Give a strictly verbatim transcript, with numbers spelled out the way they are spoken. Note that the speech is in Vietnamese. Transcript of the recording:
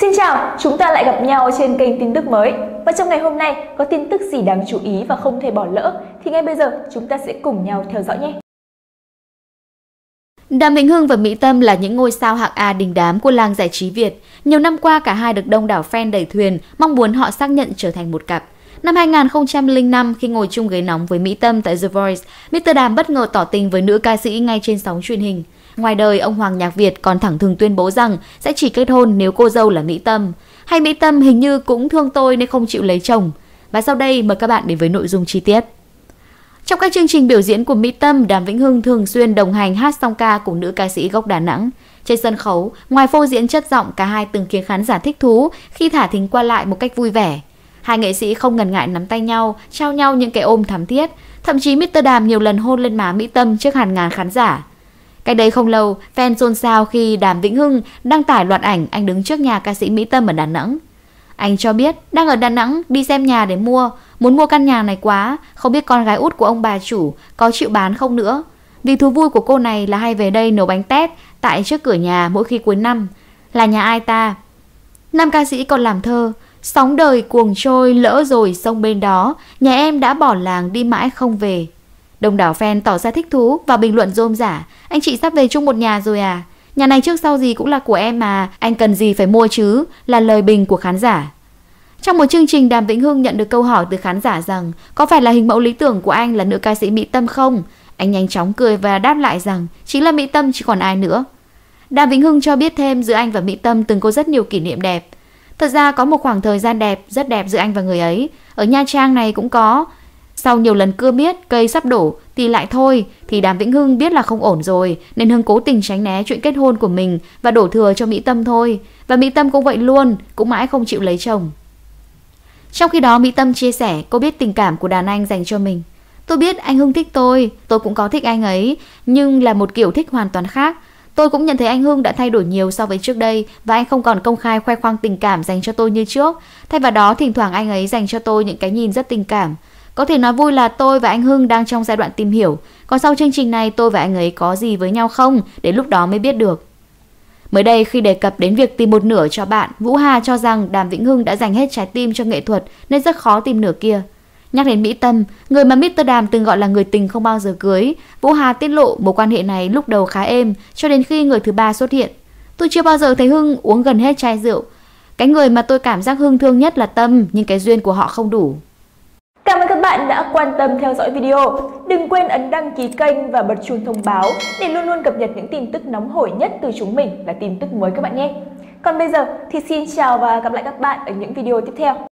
Xin chào, chúng ta lại gặp nhau trên kênh tin tức mới. Và trong ngày hôm nay có tin tức gì đáng chú ý và không thể bỏ lỡ thì ngay bây giờ chúng ta sẽ cùng nhau theo dõi nhé. Đàm Vĩnh Hưng và Mỹ Tâm là những ngôi sao hạng A đình đám của làng giải trí Việt. Nhiều năm qua cả hai được đông đảo fan đẩy thuyền, mong muốn họ xác nhận trở thành một cặp. Năm hai nghìn không trăm lẻ năm, khi ngồi chung ghế nóng với Mỹ Tâm tại The Voice, mít tơ Đàm bất ngờ tỏ tình với nữ ca sĩ ngay trên sóng truyền hình. Ngoài đời, ông Hoàng Nhạc Việt còn thẳng thừng tuyên bố rằng sẽ chỉ kết hôn nếu cô dâu là Mỹ Tâm. Hay Mỹ Tâm hình như cũng thương tôi nên không chịu lấy chồng. Và sau đây mời các bạn đến với nội dung chi tiết. Trong các chương trình biểu diễn của Mỹ Tâm, Đàm Vĩnh Hưng thường xuyên đồng hành hát song ca cùng nữ ca sĩ gốc Đà Nẵng. Trên sân khấu, ngoài phô diễn chất giọng, cả hai từng khiến khán giả thích thú khi thả thính qua lại một cách vui vẻ. Hai nghệ sĩ không ngần ngại nắm tay nhau, trao nhau những cái ôm thắm thiết. Thậm chí mít tơ Đàm nhiều lần hôn lên má Mỹ Tâm trước hàng ngàn khán giả. Cách đây không lâu, fan xôn xao khi Đàm Vĩnh Hưng đăng tải loạt ảnh anh đứng trước nhà ca sĩ Mỹ Tâm ở Đà Nẵng. Anh cho biết đang ở Đà Nẵng đi xem nhà để mua, muốn mua căn nhà này quá, không biết con gái út của ông bà chủ có chịu bán không nữa. Vì thú vui của cô này là hay về đây nấu bánh tét tại trước cửa nhà mỗi khi cuối năm. Là nhà ai ta? Nam ca sĩ còn làm thơ, sóng đời cuồng trôi lỡ rồi sông bên đó, nhà em đã bỏ làng đi mãi không về. Đông đảo fan tỏ ra thích thú và bình luận rôm rả, anh chị sắp về chung một nhà rồi à? Nhà này trước sau gì cũng là của em mà, anh cần gì phải mua chứ, là lời bình của khán giả. Trong một chương trình, Đàm Vĩnh Hưng nhận được câu hỏi từ khán giả rằng có phải là hình mẫu lý tưởng của anh là nữ ca sĩ Mỹ Tâm không? Anh nhanh chóng cười và đáp lại rằng chính là Mỹ Tâm chứ còn ai nữa. Đàm Vĩnh Hưng cho biết thêm giữa anh và Mỹ Tâm từng có rất nhiều kỷ niệm đẹp. Thật ra có một khoảng thời gian đẹp, rất đẹp giữa anh và người ấy, ở Nha Trang này cũng có. Sau nhiều lần cưa miết, cây sắp đổ thì lại thôi, thì Đàm Vĩnh Hưng biết là không ổn rồi, nên Hưng cố tình tránh né chuyện kết hôn của mình và đổ thừa cho Mỹ Tâm thôi. Và Mỹ Tâm cũng vậy luôn, cũng mãi không chịu lấy chồng. Trong khi đó, Mỹ Tâm chia sẻ cô biết tình cảm của đàn anh dành cho mình. Tôi biết anh Hưng thích tôi, tôi cũng có thích anh ấy, nhưng là một kiểu thích hoàn toàn khác. Tôi cũng nhận thấy anh Hưng đã thay đổi nhiều so với trước đây và anh không còn công khai khoe khoang tình cảm dành cho tôi như trước. Thay vào đó, thỉnh thoảng anh ấy dành cho tôi những cái nhìn rất tình cảm. Có thể nói vui là tôi và anh Hưng đang trong giai đoạn tìm hiểu. Còn sau chương trình này tôi và anh ấy có gì với nhau không? Đến lúc đó mới biết được. Mới đây khi đề cập đến việc tìm một nửa cho bạn, Vũ Hà cho rằng Đàm Vĩnh Hưng đã dành hết trái tim cho nghệ thuật nên rất khó tìm nửa kia. Nhắc đến Mỹ Tâm, người mà mít tơ Đàm từng gọi là người tình không bao giờ cưới, Vũ Hà tiết lộ mối quan hệ này lúc đầu khá êm cho đến khi người thứ ba xuất hiện. Tôi chưa bao giờ thấy Hưng uống gần hết chai rượu. Cái người mà tôi cảm giác Hưng thương nhất là Tâm, nhưng cái duyên của họ không đủ. Cảm ơn các bạn đã quan tâm theo dõi video. Đừng quên ấn đăng ký kênh và bật chuông thông báo để luôn luôn cập nhật những tin tức nóng hổi nhất từ chúng mình là tin tức mới các bạn nhé. Còn bây giờ thì xin chào và gặp lại các bạn ở những video tiếp theo.